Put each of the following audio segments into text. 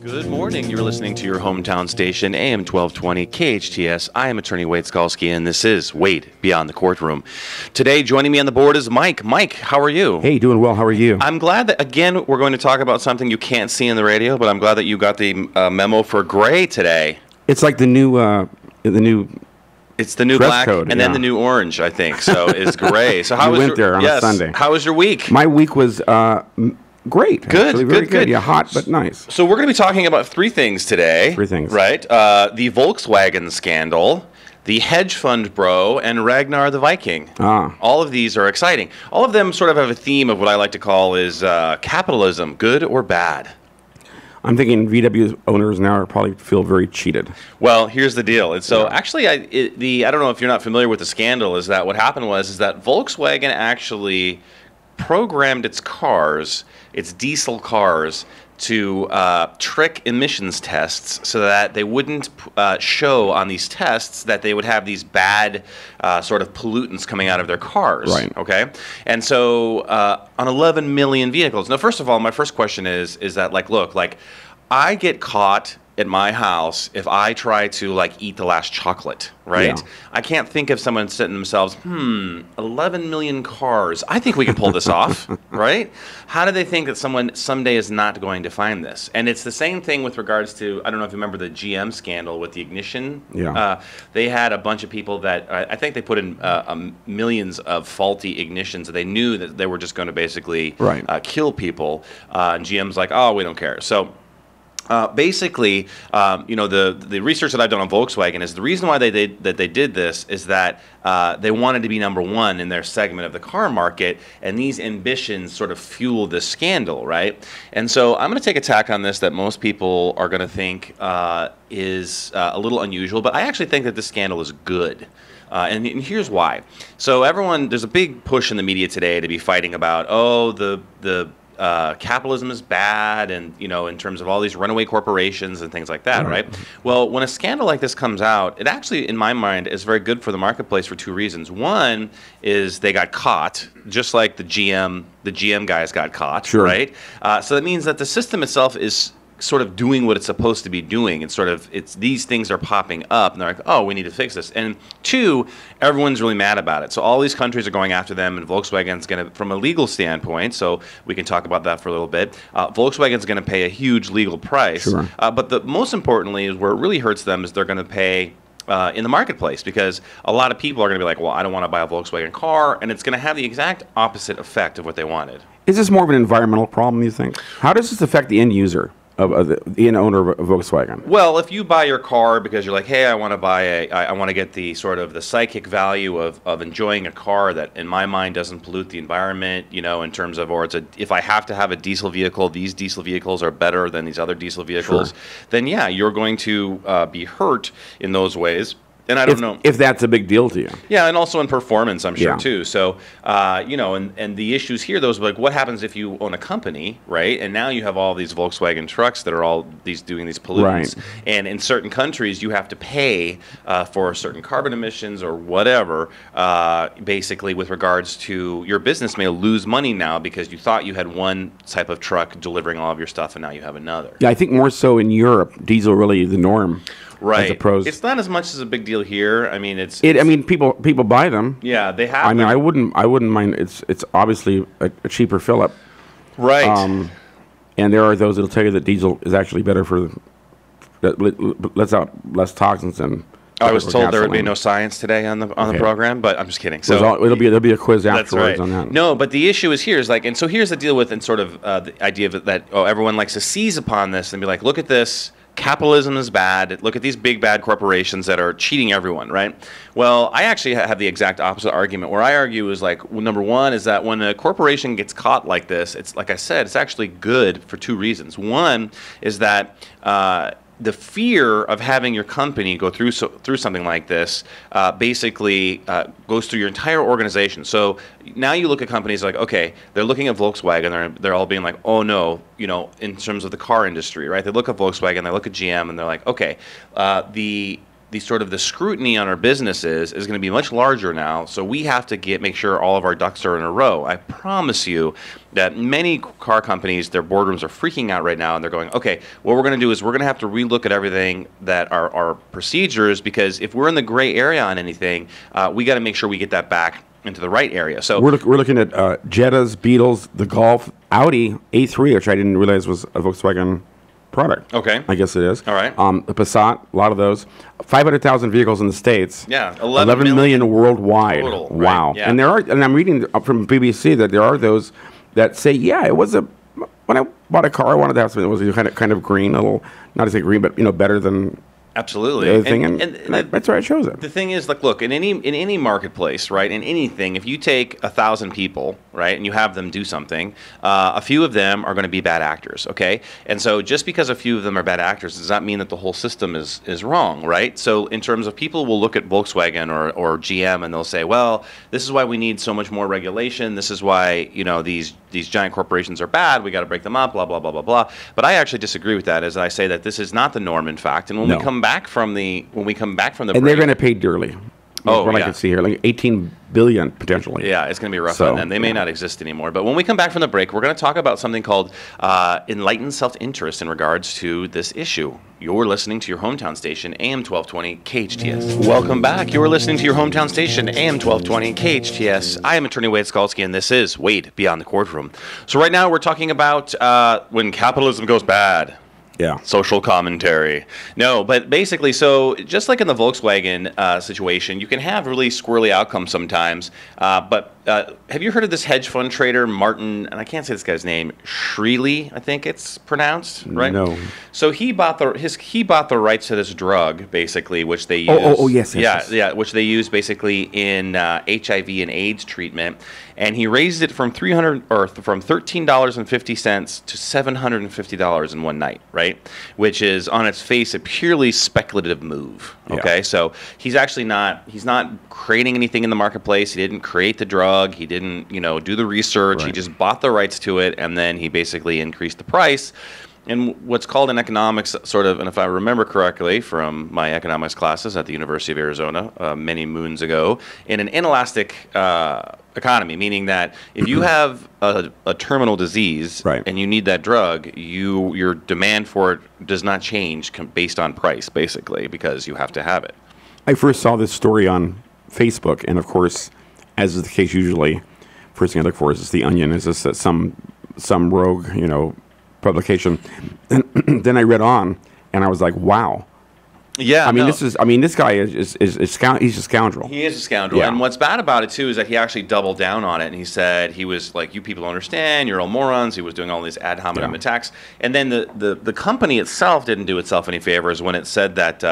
Good morning. You're listening to your hometown station, AM 1220 KHTS. I am attorney Wade Skalsky, and this is Wade Beyond the Courtroom. Today, joining me on the board is Mike. Mike, how are you? Hey, doing well. How are you? I'm glad that, again, we're going to talk about something you can't see on the radio, but I'm glad that you got the memo for gray today. It's like the new. It's the new black code, and then the new orange, I think. So it's gray. So how was there on a Sunday? How was your week? My week was great. Good. Yeah, hot but nice. So we're going to be talking about three things today. Right? The Volkswagen scandal, the hedge fund bro, and Ragnar the Viking. All of these are exciting. All of them sort of have a theme of what I like to call is capitalism, good or bad. I'm thinking VW owners now probably feel very cheated. Well, here's the deal. And so actually, I don't know if you're not familiar with the scandal, is that what happened was is that Volkswagen actually programmed its cars, its diesel cars, to trick emissions tests so that they wouldn't show on these tests that they would have these bad sort of pollutants coming out of their cars. Right. Okay. And so on 11 million vehicles. Now, first of all, my first question is that, like, look, like, I get caught at my house if I try to, like, eat the last chocolate, right? Yeah. I can't think of someone sitting themselves, 11 million cars. I think we can pull this off, right? How do they think that someone someday is not going to find this? And it's the same thing with regards to, I don't know if you remember the GM scandal with the ignition. Yeah. They had a bunch of people that, I think they put in millions of faulty ignitions that they knew that they were just going to basically kill people. And GM's like, oh, we don't care. So basically, you know, the research that I've done on Volkswagen is the reason why they did this is that they wanted to be number one in their segment of the car market, and these ambitions sort of fuel this scandal, right? And so I'm going to take a tack on this that most people are going to think is a little unusual, but I actually think that this scandal is good. And here's why. So everyone, there's a big push in the media today to be fighting about, oh, the capitalism is bad, and, you know, in terms of all these runaway corporations and things like that, right? Well, when a scandal like this comes out, it actually, in my mind, is very good for the marketplace for two reasons. One is they got caught, just like the GM guys got caught, right? So that means that the system itself is sort of doing what it's supposed to be doing. It's sort of, it's, these things are popping up, and they're like, oh, we need to fix this. And two, everyone's really mad about it. So all these countries are going after them, and Volkswagen's going to, from a legal standpoint, so we can talk about that for a little bit, Volkswagen's going to pay a huge legal price. But the most importantly is where it really hurts them is they're going to pay in the marketplace, because a lot of people are going to be like, well, I don't want to buy a Volkswagen car, and it's going to have the exact opposite effect of what they wanted. Is this more of an environmental problem, you think? How does this affect the end user? Of the owner of Volkswagen. Well, if you buy your car because you're like, hey, I want to buy I want to get the sort of the psychic value of enjoying a car that, in my mind, doesn't pollute the environment, you know, in terms of, or it's a, if I have to have a diesel vehicle, these diesel vehicles are better than these other diesel vehicles, then yeah, you're going to be hurt in those ways. And I don't know if that's a big deal to you. Yeah, and also in performance, I'm sure, too. So, you know, and the issues here, those, like, what happens if you own a company, right? And now you have all these Volkswagen trucks that are all these doing these pollutants. Right. And in certain countries, you have to pay for certain carbon emissions or whatever, basically, with regards to your business may lose money now because you thought you had one type of truck delivering all of your stuff, and now you have another. Yeah, I think more so in Europe, diesel really the norm. Right. It's not as much as a big deal here. I mean, I mean, people buy them. Yeah, they have. I mean, I wouldn't mind. It's obviously a cheaper fill-up. Right. And there are those that'll tell you that diesel is actually better for, that lets out less toxins and. I was told there would be no science today on the program, but I'm just kidding. So there'll be a quiz afterwards on that. No, but the issue is here is like, and so here's the deal with, and sort of the idea of that, oh, everyone likes to seize upon this and be like, look at this. Capitalism is bad. Look at these big bad corporations that are cheating everyone, right? Well, I actually have the exact opposite argument where I argue is like, well, number one is that when a corporation gets caught like this, it's like I said, it's actually good for two reasons. One is that the fear of having your company go through something like this basically goes through your entire organization. So now you look at companies like, okay, they're looking at Volkswagen, they're all being like, oh no, you know, in terms of the car industry, right? They look at Volkswagen, they look at GM, and they're like, okay, the the scrutiny on our businesses is going to be much larger now, so we have to make sure all of our ducks are in a row. I promise you that many car companies, their boardrooms are freaking out right now, and they're going, okay, what we're going to do is we're going to have to relook at everything that are our procedures, because if we're in the gray area on anything, we got to make sure we get that back into the right area. So we're looking at Jettas, Beetles, the Golf, Audi A3, which I didn't realize was a Volkswagen product. Okay. I guess it is. All right. The Passat, a lot of those. 500,000 vehicles in the States. Yeah. 11 million worldwide. Total, wow. Right? Yeah. And there are, and I'm reading from BBC that there are those that say, yeah, it was a, when I bought a car, I wanted to have something that was kind of green, a little, not to say green, but, you know, better than. Absolutely. The other thing, and that's where I chose it. The thing is, like, look, in any marketplace, right, in anything, if you take 1,000 people, right, and you have them do something, a few of them are going to be bad actors, okay? And so just because a few of them are bad actors does not mean that the whole system is wrong, right? So in terms of people will look at Volkswagen or GM and they'll say, well, this is why we need so much more regulation. This is why, you know, these giant corporations are bad. We got to break them up, blah, blah, blah, blah, blah. But I actually disagree with that, as I say that this is not the norm, in fact. And when we come back from the and break, they're going to pay dearly. Oh, what I can see here, like $18 billion potentially. Yeah, it's going to be rough on them. They may not exist anymore. But when we come back from the break, we're going to talk about something called enlightened self-interest in regards to this issue. You're listening to your hometown station, AM 1220 KHTS. Welcome back. You're listening to your hometown station, AM 1220 KHTS. I am attorney Wade Skalsky, and this is Wade Beyond the Courtroom. So right now we're talking about when capitalism goes bad. Yeah. Social commentary. No, but basically, so just like in the Volkswagen situation, you can have really squirrely outcomes sometimes. But have you heard of this hedge fund trader, Martin, and I can't say this guy's name, Shkreli, I think it's pronounced, right? No. So he bought the rights to this drug, basically, which they use. Oh, yes, which they use basically in HIV and AIDS treatment, and he raised it from $13.50 to $750 in one night, right? Which is on its face a purely speculative move. Okay, yeah. So he's actually not creating anything in the marketplace. He didn't create the drug. He didn't, you know, do the research. Right. He just bought the rights to it, and then he basically increased the price. And what's called in economics, sort of, and if I remember correctly from my economics classes at the University of Arizona many moons ago, in an inelastic economy, meaning that if you have a terminal disease, right, and you need that drug, your demand for it does not change based on price, basically, because you have to have it. I first saw this story on Facebook, and of course, as is the case usually, first thing I look for is the Onion. Is this some rogue, you know, publication? And then I read on, and I was like, wow. Yeah, I mean, this guy is a scoundrel. He is a scoundrel, yeah. And what's bad about it too is that he actually doubled down on it, and he said he was like, "You people don't understand. You're all morons." He was doing all these ad hominem attacks, and then the company itself didn't do itself any favors when it said that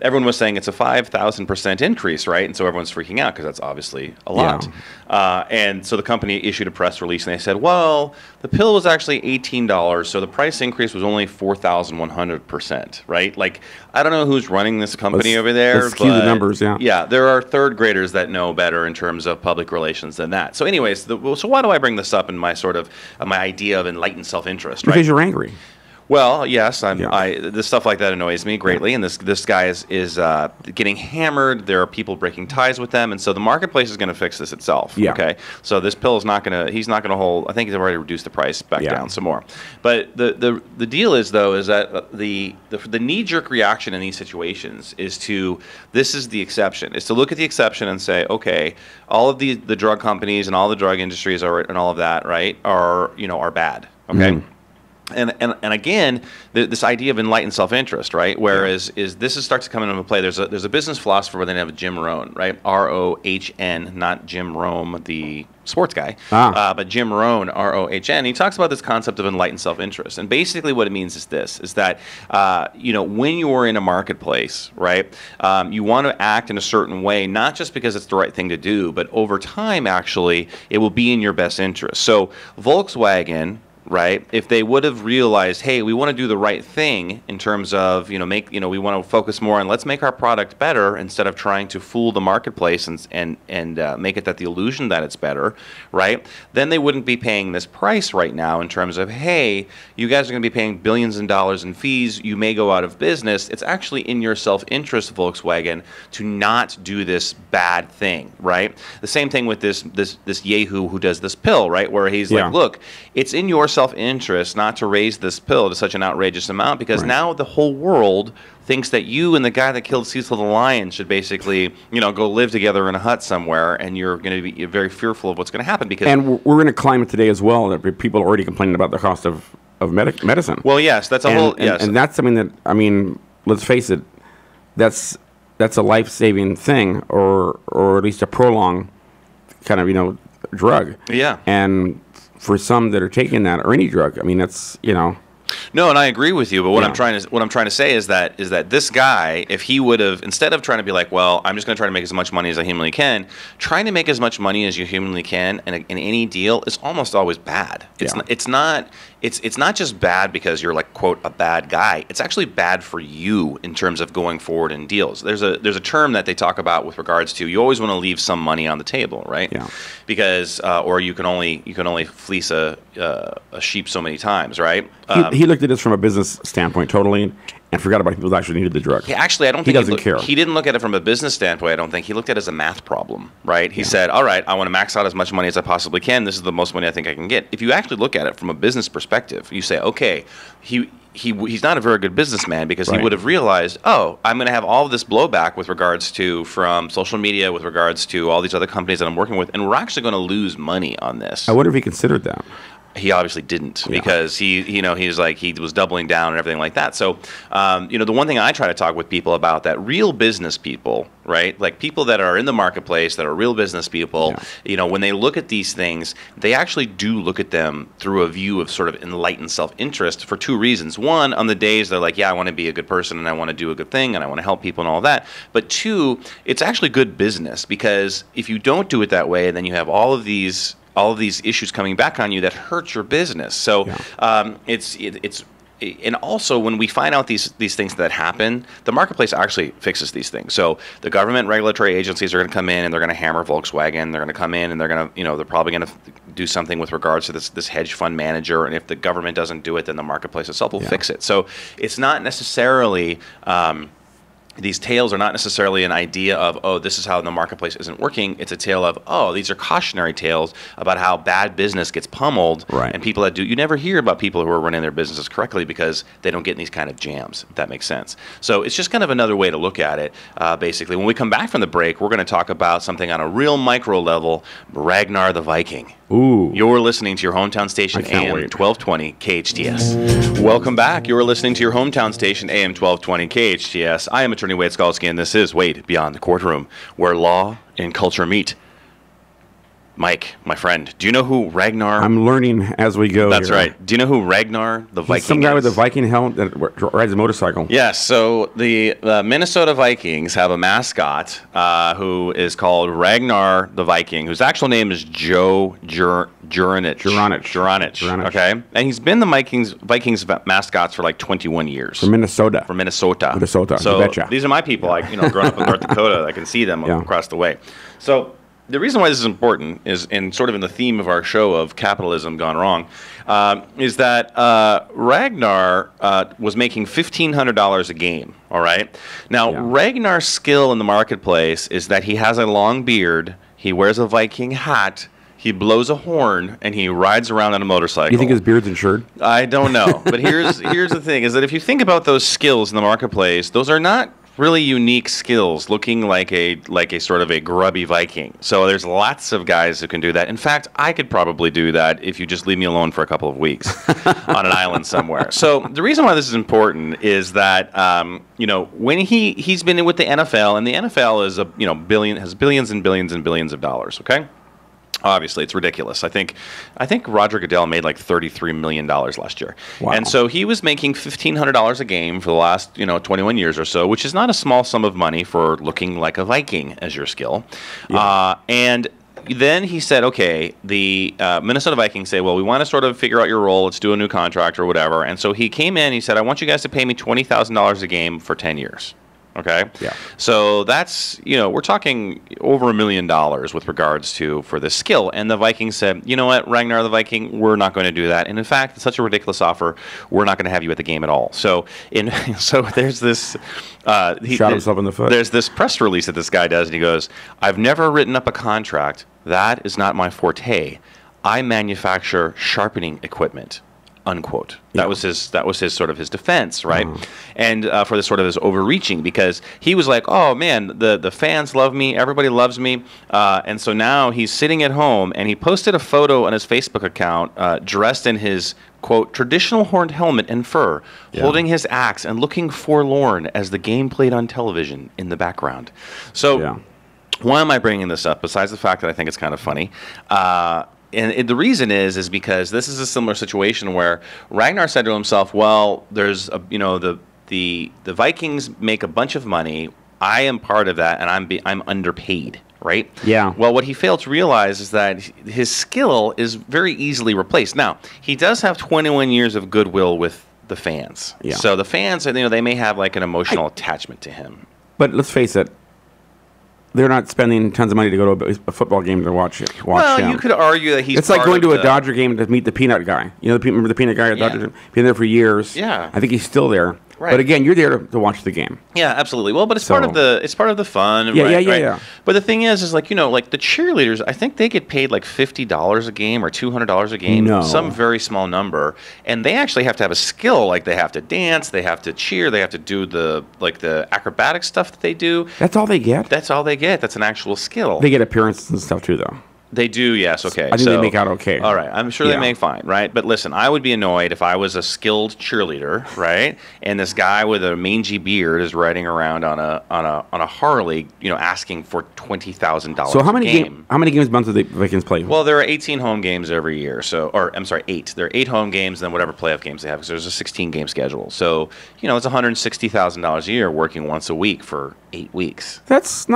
everyone was saying it's a 5,000% increase, right? And so everyone's freaking out because that's obviously a lot. Yeah. And so the company issued a press release, and they said, well, the pill was actually $18, so the price increase was only 4,100%, right? Like, I don't know who's running this company over there. Let's skew the numbers, yeah. Yeah, there are third graders that know better in terms of public relations than that. So anyways, so why do I bring this up in my sort of my idea of enlightened self-interest, right? Because you're angry. Well, yes, the stuff like that annoys me greatly, and this guy is getting hammered. There are people breaking ties with them, and so the marketplace is going to fix this itself. Yeah. Okay, so this pill is not going to. He's not going to hold. I think he's already reduced the price back down some more. But the deal is though is that the knee jerk reaction in these situations is to look at the exception and say, okay, all of the drug companies and all the drug industries and all of that, right, are bad. Okay. Mm-hmm. And again, this idea of enlightened self-interest, right? Whereas this starts to come into play. There's a business philosopher by the name of Jim Rohn, right? R-O-H-N, not Jim Rome, the sports guy, but Jim Rohn, R-O-H-N. He talks about this concept of enlightened self-interest, and basically what it means is this: is that when you are in a marketplace, right, you want to act in a certain way, not just because it's the right thing to do, but over time, actually, it will be in your best interest. So Volkswagen right? If they would have realized, hey, we want to do the right thing in terms of, you know, make, you know, we want to focus more on let's make our product better instead of trying to fool the marketplace and make it that the illusion that it's better, right? Then they wouldn't be paying this price right now in terms of, hey, you guys are going to be paying billions in dollars in fees. You may go out of business. It's actually in your self-interest, Volkswagen, to not do this bad thing, right? The same thing with this yahoo who does this pill, right? Where he's like, look, it's in your self-interest not to raise this pill to such an outrageous amount because now the whole world thinks that you and the guy that killed Cecil the Lion should basically, you know, go live together in a hut somewhere, and you're going to be very fearful of what's going to happen. Because and we're in a climate today as well that people are already complaining about the cost of medicine. Well, yes, that's and that's something that, I mean, let's face it, that's a life-saving thing, or at least a prolonged kind of, you know, drug. Yeah. And for some that are taking that or any drug, I mean, that's, you know. No, and I agree with you. But what I'm trying to say is that this guy, if he would have, instead of trying to be like, well, I'm just going to try to make as much money as I humanly can, trying to make as much money as you humanly can in any deal is almost always bad. It's not just bad because you're like, quote, a bad guy. It's actually bad for you in terms of going forward in deals. There's a term that they talk about with regards to you always want to leave some money on the table, right? Yeah. Because or you can only fleece a sheep so many times, right? He looked at this from a business standpoint totally and forgot about people that actually needed the drug. Yeah, actually, I don't think he doesn't care. He didn't look at it from a business standpoint, I don't think. He looked at it as a math problem, right? He said, all right, I want to max out as much money as I possibly can. This is the most money I think I can get. If you actually look at it from a business perspective, you say, okay, he's not a very good businessman because he would have realized, oh, I'm going to have all of this blowback with regards to from social media, with regards to all these other companies that I'm working with, and we're actually going to lose money on this. I wonder if he considered that. He obviously didn't because he was doubling down and everything like that. So, the one thing I try to talk with people about that real business people, right? Like people that are in the marketplace that are real business people, when they look at these things, they actually do look at them through a view of sort of enlightened self-interest for two reasons. One, on the days they're like, yeah, I want to be a good person and I want to do a good thing and I want to help people and all that. But two, it's actually good business because if you don't do it that way, then you have all of these issues coming back on you that hurt your business. So it's and also when we find out these things that happen, the marketplace actually fixes these things. So the government regulatory agencies are going to come in and they're going to hammer Volkswagen. They're going to come in and they're going to, they're probably going to do something with regards to this hedge fund manager. And if the government doesn't do it, then the marketplace itself will fix it. So it's not necessarily these tales are not necessarily an idea of, oh, this is how the marketplace isn't working. It's a tale of, oh, these are cautionary tales about how bad business gets pummeled. Right. And people that do, you never hear about people who are running their businesses correctly because they don't get in these kind of jams, if that makes sense. So it's just kind of another way to look at it, basically. When we come back from the break, we're going to talk about something on a real micro level, Ragnar the Viking. Ooh. You're listening to your hometown station, AM 1220 KHTS. Welcome back. You're listening to your hometown station, AM 1220 KHTS. I am Attorney Wade Skalsky, and this is Wade Beyond the Courtroom, where law and culture meet. Mike, my friend, do you know who Ragnar... I'm learning as we go. That's right. Do you know who Ragnar the Viking is? Some guy with a Viking helmet that rides a motorcycle. Yeah, so the Minnesota Vikings have a mascot who is called Ragnar the Viking, whose actual name is Joe Juranich. Okay? And he's been the Vikings mascots for like 21 years. From Minnesota. So these are my people. Yeah. Growing up in North Dakota, I can see them across the way. So... the reason why this is important is, and sort of in the theme of our show of capitalism gone wrong, is that Ragnar was making $1,500 a game, all right? Now, Ragnar's skill in the marketplace is that he has a long beard, he wears a Viking hat, he blows a horn, and he rides around on a motorcycle. You think his beard's insured? I don't know. But here's the thing, is that if you think about those skills in the marketplace, those are not... really unique skills, looking like a sort of a grubby Viking. So there's lots of guys who can do that. In fact, I could probably do that if you just leave me alone for a couple of weeks on an island somewhere. So the reason why this is important is that when he's been in with the NFL, and the NFL is has billions and billions and billions of dollars. Okay. Obviously, it's ridiculous. I think Roger Goodell made like $33 million last year. Wow. And so he was making $1,500 a game for the last 21 years or so, which is not a small sum of money for looking like a Viking as your skill. And then he said, okay, the Minnesota Vikings say, well, we want to sort of figure out your role. Let's do a new contract or whatever. And so he came in. He said, I want you guys to pay me $20,000 a game for 10 years. Okay? Yeah. So that's, you know, we're talking over $1 million with regards to for this skill. And the Vikings said, you know what, Ragnar the Viking, we're not going to do that. And in fact, it's such a ridiculous offer, we're not going to have you at the game at all. So there's this... shot himself in the foot. There's this press release that this guy does, and he goes, I've never written up a contract. That is not my forte. I manufacture sharpening equipment. Unquote. Yeah. That was his sort of his defense, right? Mm. And for this sort of his overreaching, because he was like, oh man, the fans love me, everybody loves me, and so now he's sitting at home and he posted a photo on his Facebook account dressed in his quote traditional horned helmet and fur, holding his axe and looking forlorn as the game played on television in the background. So why am I bringing this up? Besides the fact that I think it's kind of funny. And the reason is because this is a similar situation where Ragnar said to himself, well, there's a, you know, the Vikings make a bunch of money. I am part of that, and I'm underpaid, right? Yeah. Well, what he failed to realize is that his skill is very easily replaced. Now, he does have 21 years of goodwill with the fans. Yeah. So the fans, you know, they may have like an emotional attachment to him. But let's face it. They're not spending tons of money to go to a football game to watch it. Well, you could argue that he's. It's like going to a Dodger game to meet the peanut guy. You know, remember the peanut guy at Dodger? Been there for years. Yeah, I think he's still there. Right. But again, you're there to watch the game. Yeah, absolutely. Well, but it's part of the fun. Yeah, right, yeah. But the thing is like, you know, like the cheerleaders, I think they get paid like $50 a game or $200 a game, some very small number, and they actually have to have a skill. Like they have to dance, they have to cheer, they have to do the acrobatic stuff that they do. That's all they get. That's an actual skill. They get appearances and stuff too, though. They do, yes, okay. I think they make out okay. All right, I'm sure they make fine, right? But listen, I would be annoyed if I was a skilled cheerleader, right? And this guy with a mangy beard is riding around on a Harley, you know, asking for $20,000 a game. How many games a month do the Vikings play? Well, there are 18 home games every year, eight. There are 8 home games, and then whatever playoff games they have, because there's a 16-game schedule. So, you know, it's $160,000 a year working once a week for 8 weeks. That's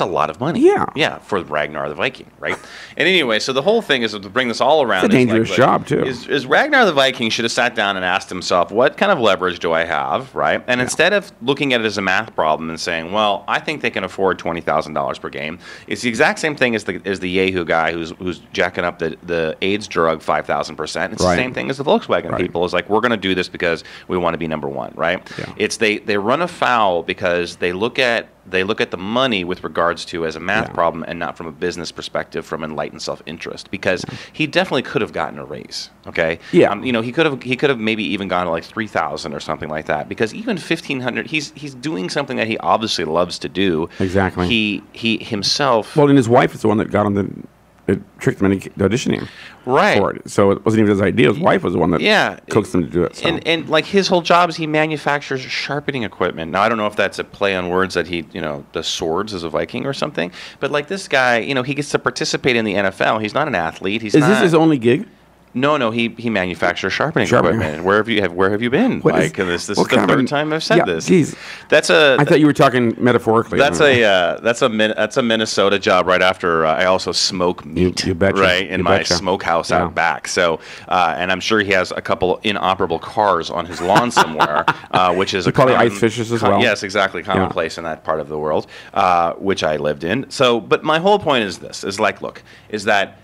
a lot of money. Yeah. Yeah, for Ragnar the Viking, right? And anyway, so the whole thing is to bring this all around. It's a dangerous job, too. Is Ragnar the Viking should have sat down and asked himself, what kind of leverage do I have, right? And instead of looking at it as a math problem and saying, well, I think they can afford $20,000 per game, it's the exact same thing as the Yahoo guy who's jacking up the AIDS drug 5,000%. It's the same thing as the Volkswagen people. It's like, we're going to do this because we want to be number one, right? Yeah. It's they run afoul because they look at the money with regards to as a math problem and not from a business perspective, from enlightened self-interest, because he definitely could have gotten a raise, okay? Yeah. You know, he could have maybe even gone to like 3,000 or something like that, because even 1,500, he's doing something that he obviously loves to do. Exactly. He himself... Well, and his wife is the one that got him It tricked him into auditioning for it. So it wasn't even his idea. His wife was the one that coaxed him to do it. So. And like his whole job is he manufactures sharpening equipment. Now, I don't know if that's a play on words that he, you know, the swords as a Viking or something. But like this guy, you know, he gets to participate in the NFL. He's not an athlete. Is this his only gig? No, he manufactures sharpening equipment. Where have you been, Mike? This is the third time I've said this. Geez. I thought you were talking metaphorically. That's a Minnesota job right after I also smoke meat, in my smokehouse out back. So, and I'm sure he has a couple inoperable cars on his lawn somewhere, which is probably ice fishers as well. Yes, exactly, commonplace in that part of the world, which I lived in. So, but my whole point is this: is that.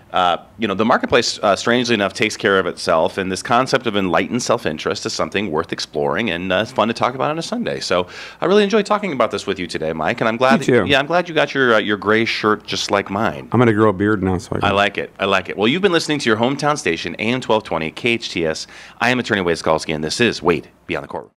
You know, the marketplace, strangely enough, takes care of itself, and this concept of enlightened self-interest is something worth exploring, and it's fun to talk about on a Sunday. So I really enjoyed talking about this with you today, Mike, and I'm glad. I'm glad you got your gray shirt just like mine. I'm gonna grow a beard now, so I like it. I like it. Well, you've been listening to your hometown station, AM 1220 KHTS. I am attorney Wade Skalsky, and this is Wade Beyond the Courtroom.